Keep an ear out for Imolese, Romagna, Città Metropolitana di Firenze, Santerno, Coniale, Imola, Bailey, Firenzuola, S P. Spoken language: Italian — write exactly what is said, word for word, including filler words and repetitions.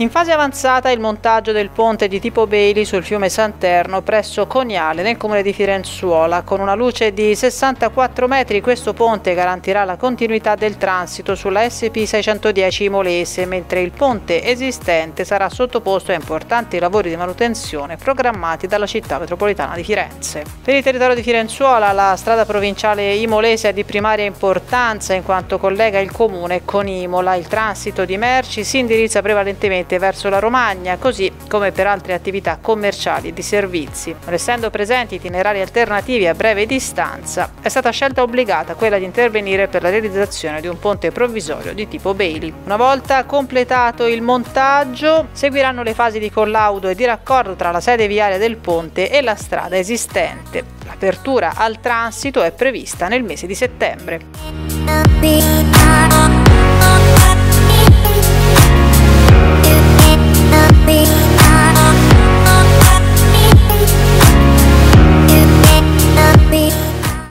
In fase avanzata il montaggio del ponte di tipo Bailey sul fiume Santerno presso Coniale nel comune di Firenzuola. Con una luce di sessantaquattro metri questo ponte garantirà la continuità del transito sulla S P seicentodieci Imolese, mentre il ponte esistente sarà sottoposto a importanti lavori di manutenzione programmati dalla Città Metropolitana di Firenze. Per il territorio di Firenzuola la strada provinciale imolese è di primaria importanza in quanto collega il comune con Imola. Il transito di merci si indirizza prevalentemente verso la Romagna, così come per altre attività commerciali e di servizi. Non essendo presenti itinerari alternativi a breve distanza, è stata scelta obbligata quella di intervenire per la realizzazione di un ponte provvisorio di tipo Bailey. Una volta completato il montaggio, seguiranno le fasi di collaudo e di raccordo tra la sede viaria del ponte e la strada esistente. L'apertura al transito è prevista nel mese di settembre.